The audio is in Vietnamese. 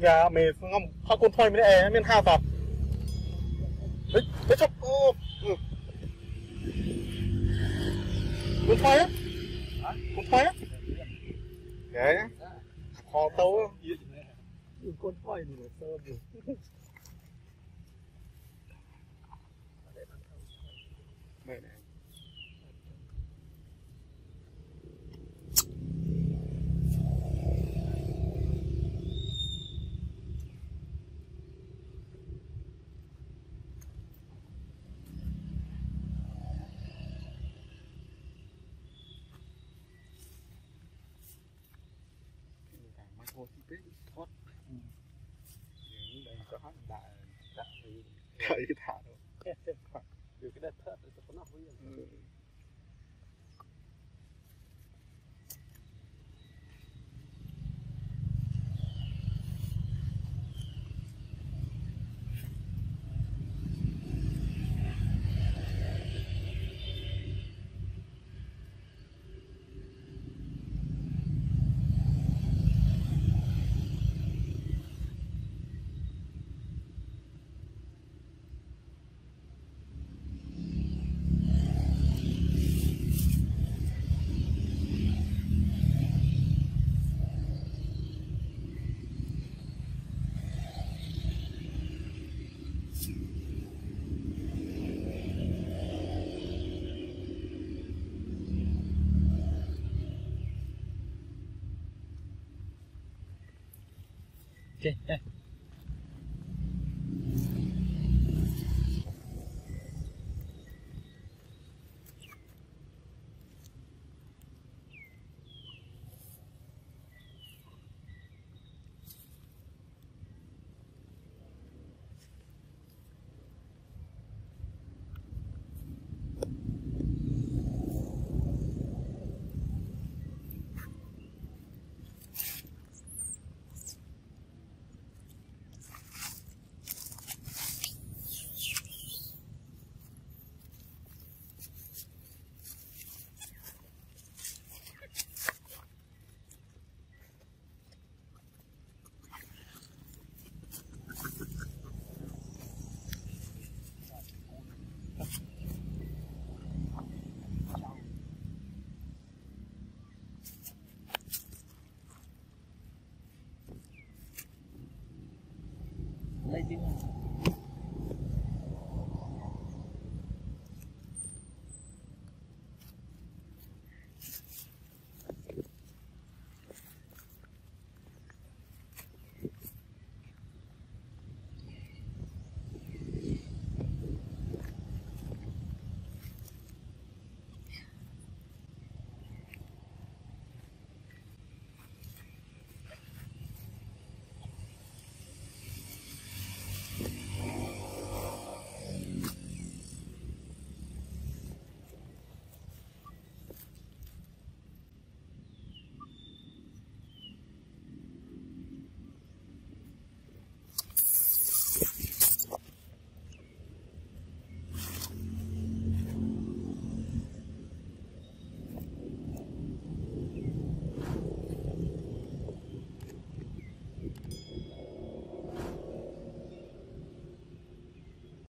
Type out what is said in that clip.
Gà mì ngâm hoa côn thôi mới để miên hao vào đấy chọc côn thôi á đấy kho tấu côn thôi thì nó sơm rồi mày này cái thả đâu, được cái đợt thớt thì sẽ có nọc với nhau. Okay, yeah. dinner.